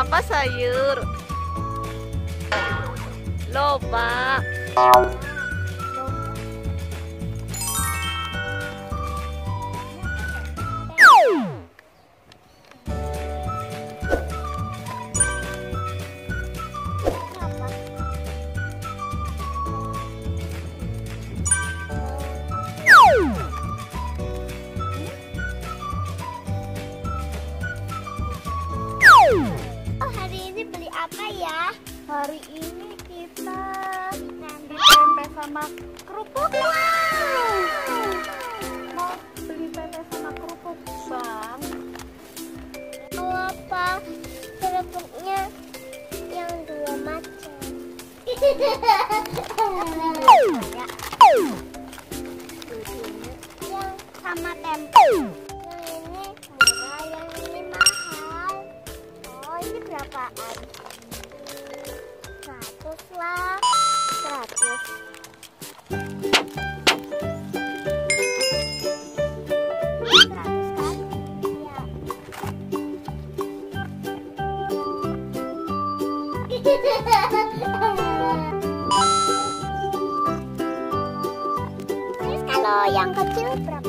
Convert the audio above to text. Apa sayur? Lobak. Hari ini kita tempe sama kerupuk. Wow. Mau beli tempe sama kerupuk, Bang? Mau apa? Kerupuknya yang 2 macam. Yang sama tempe. Yang ini murah, yang ini mahal. Oh, ini berapaan? 100. Terus kalau yang kecil berapa?